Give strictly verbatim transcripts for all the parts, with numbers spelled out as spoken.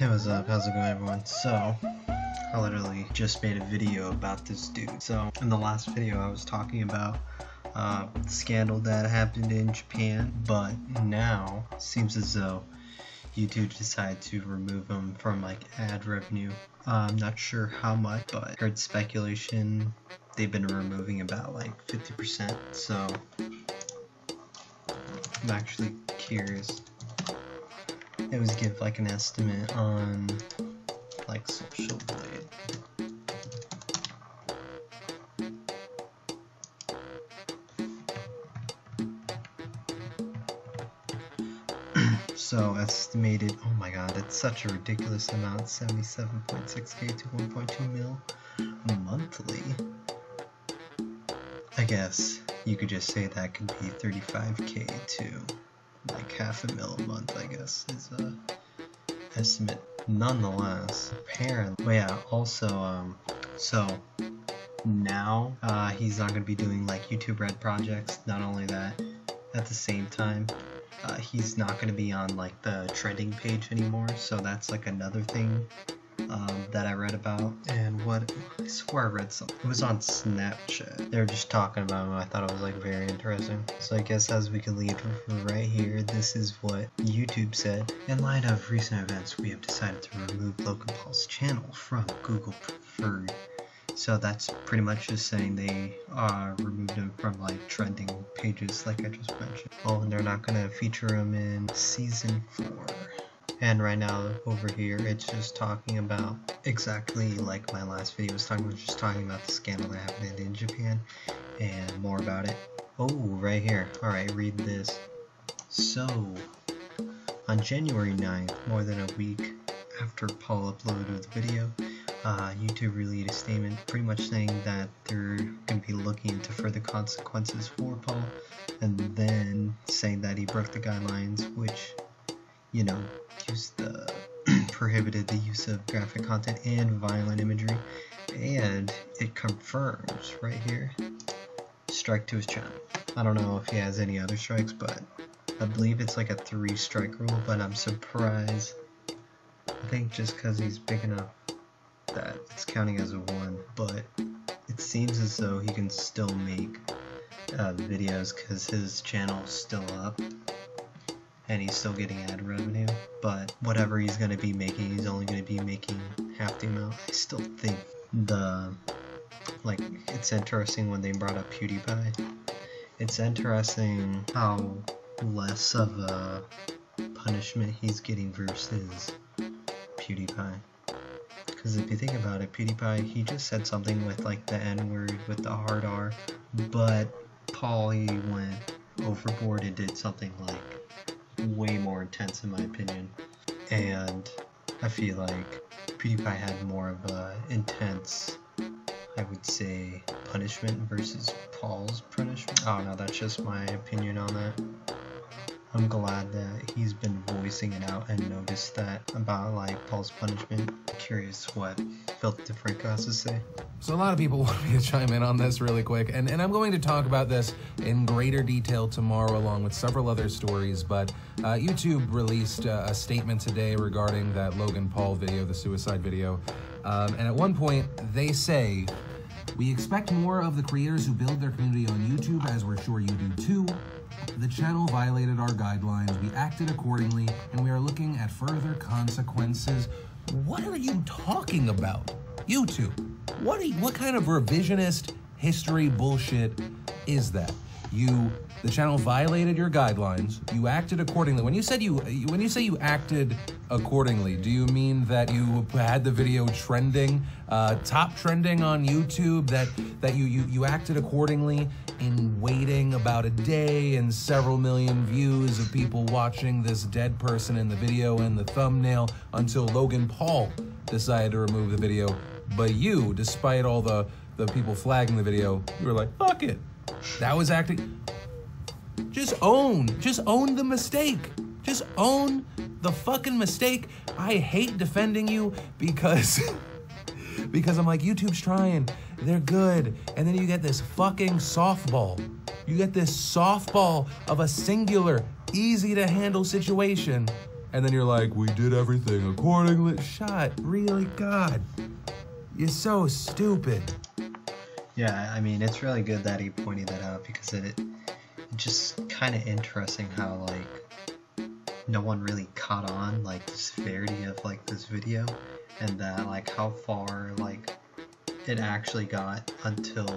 Hey, what's up? How's it going, everyone? So, I literally just made a video about this dude. So, in the last video, I was talking about uh, the scandal that happened in Japan, but now it seems as though YouTube decided to remove him from like ad revenue. Uh, I'm not sure how much, but I heard speculation they've been removing about like fifty percent. So, I'm actually curious. It was give like an estimate on like Social Blade. So estimated, oh my god, that's such a ridiculous amount, seventy-seven point six K to one point two mil monthly. I guess you could just say that could be thirty-five K to like half a mil a month, I guess, is a estimate. Nonetheless, apparently, well, yeah, also, um, so, now, uh, he's not gonna be doing, like, YouTube Red projects. Not only that, at the same time, uh, he's not gonna be on, like, the trending page anymore, so that's, like, another thing, um, that I read about. And what, I swear I read something, it was on Snapchat. They were just talking about him, I thought it was like very interesting. So I guess as we can leave from right here, this is what YouTube said. In light of recent events, we have decided to remove Logan Paul's channel from Google Preferred. So that's pretty much just saying they uh, removed him from like trending pages like I just mentioned. Oh, and they're not gonna feature him in season four. And right now over here, it's just talking about exactly like my last video was talking about, just talking about the scandal that happened in Japan and more about it. Oh, right here. All right, read this. So, on January ninth, more than a week after Paul uploaded the video, uh, YouTube released a statement pretty much saying that they're going to be looking into further consequences for Paul, and then saying that he broke the guidelines, which, you know, use the prohibited the use of graphic content and violent imagery, and it confirms right here, strike to his channel. I don't know if he has any other strikes, but I believe it's like a three strike rule, but I'm surprised. I think just because he's big enough that it's counting as a one, but it seems as though he can still make uh, videos because his channel's still up. And he's still getting ad revenue, but whatever he's going to be making, he's only going to be making half the amount. I still think the, like, it's interesting when they brought up PewDiePie. It's interesting how less of a punishment he's getting versus PewDiePie. Because if you think about it, PewDiePie, he just said something with, like, the N-word, with the hard R, but Paul, he went overboard and did something, like, way more intense in my opinion, and I feel like PewDiePie had more of a intense, I would say, punishment versus Paul's punishment. I don't know, that's just my opinion on that. I'm glad that he's been voicing it out and noticed that about like Paul's punishment. I'm curious what Phil DeFranco has to say. So a lot of people want me to chime in on this really quick, and, and I'm going to talk about this in greater detail tomorrow along with several other stories, but uh, YouTube released uh, a statement today regarding that Logan Paul video, the suicide video, um, and at one point they say, "We expect more of the creators who build their community on YouTube, as we're sure you do too. The channel violated our guidelines, we acted accordingly, and we are looking at further consequences." What are you talking about, YouTube? What, are you, what kind of revisionist history bullshit is that? You, the channel violated your guidelines, you acted accordingly. When you said you, when you say you acted accordingly, do you mean that you had the video trending, uh, top trending on YouTube, that, that you, you, you acted accordingly in waiting about a day and several million views of people watching this dead person in the video and the thumbnail until Logan Paul decided to remove the video? But you, despite all the, the people flagging the video, you were like, fuck it. That was acting. Just own, just own the mistake. Just own the fucking mistake. I hate defending you because, because I'm like, YouTube's trying, they're good. And then you get this fucking softball. You get this softball of a singular, easy to handle situation and then you're like, we did everything accordingly. Shut, really, God. You're so stupid. Yeah, I mean, it's really good that he pointed that out, because it, it just kind of interesting how, like, no one really caught on, like, the severity of, like, this video, and that, like, how far, like, it actually got until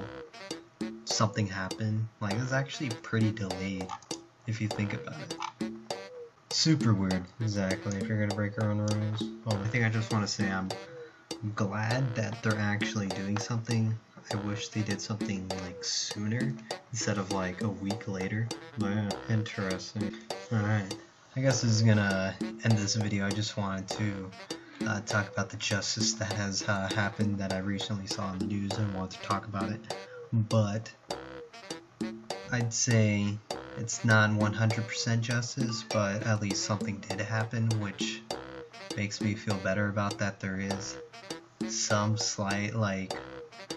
something happened. Like, it was actually pretty delayed, if you think about it. Super weird, exactly, if you're gonna break your own rules. Well, I think I just want to say I'm glad that they're actually doing something. I wish they did something, like, sooner, instead of, like, a week later. But, yeah, interesting. Alright, I guess this is gonna end this video. I just wanted to uh, talk about the justice that has uh, happened that I recently saw in the news and wanted to talk about it. But I'd say it's not one hundred percent justice, but at least something did happen, which makes me feel better about that. There is some slight, like,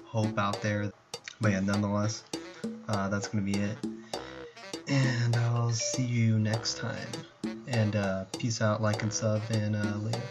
hope out there. But yeah, nonetheless, uh, that's gonna be it, and I'll see you next time, and uh, peace out, like and sub, and uh, later.